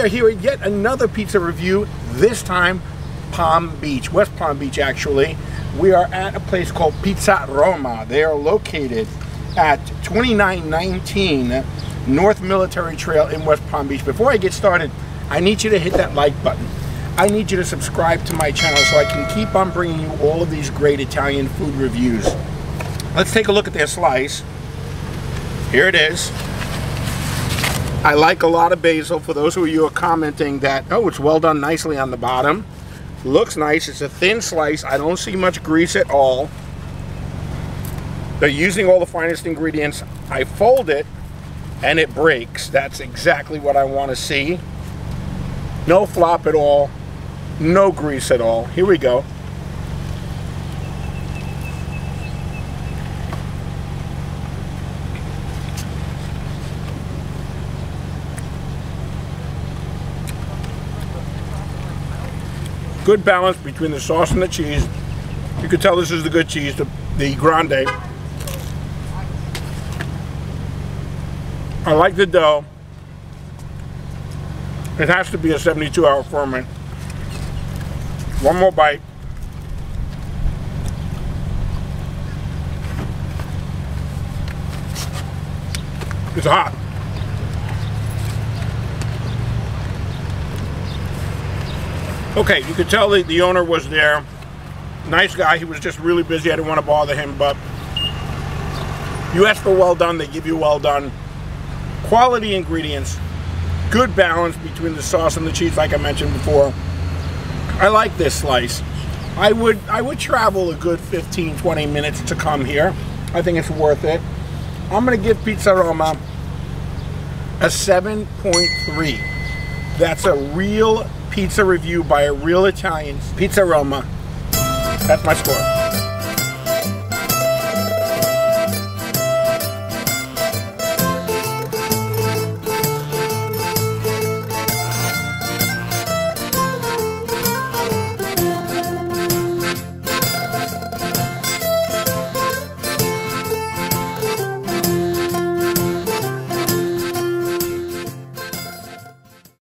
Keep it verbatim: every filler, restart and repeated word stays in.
we are here at yet another pizza review, this time Palm Beach, West Palm Beach actually. We are at a place called Pizza Roma. They are located at twenty-nine nineteen North Military Trail in West Palm Beach. Before I get started, I need you to hit that like button. I need you to subscribe to my channel so I can keep on bringing you all of these great Italian food reviews. Let's take a look at their slice. Here it is. I like a lot of basil. For those of you who are commenting that, oh, it's well done nicely on the bottom. Looks nice. It's a thin slice. I don't see much grease at all. They're using all the finest ingredients. I fold it and it breaks. That's exactly what I want to see. No flop at all. No grease at all. Here we go. Good balance between the sauce and the cheese. You can tell this is the good cheese, the, the grande. I like the dough. It has to be a seventy-two hour ferment. One more bite. It's hot. Okay, you could tell the, the owner was there. Nice guy, he was just really busy. I didn't want to bother him, but you ask for well done, they give you well done. Quality ingredients, good balance between the sauce and the cheese, like I mentioned before. I like this slice. I would, I would travel a good fifteen, twenty minutes to come here. I think it's worth it. I'm gonna give Pizza Roma a seven point three. That's a real pizza review by a real Italian. Pizza Roma. That's my score.